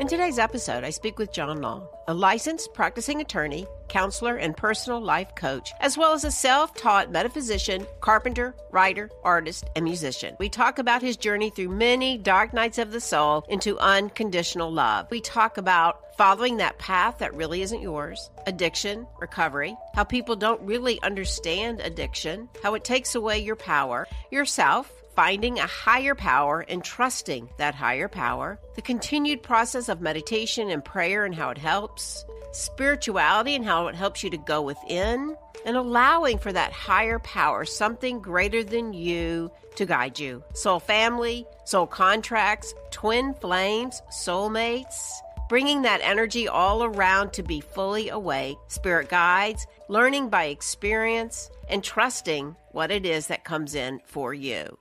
In today's episode, I speak with John Long, a licensed practicing attorney, counselor, and personal life coach, as well as a self-taught metaphysician, carpenter, writer, artist, and musician. We talk about his journey through many dark nights of the soul into unconditional love. We talk about following that path that really isn't yours, addiction, recovery, how people don't really understand addiction, how it takes away your power, yourself, finding a higher power and trusting that higher power, the continued process of meditation and prayer and how it helps, spirituality and how it helps you to go within, and allowing for that higher power, something greater than you, to guide you. Soul family, soul contracts, twin flames, soulmates, bringing that energy all around to be fully awake, spirit guides, learning by experience, and trusting what it is that comes in for you.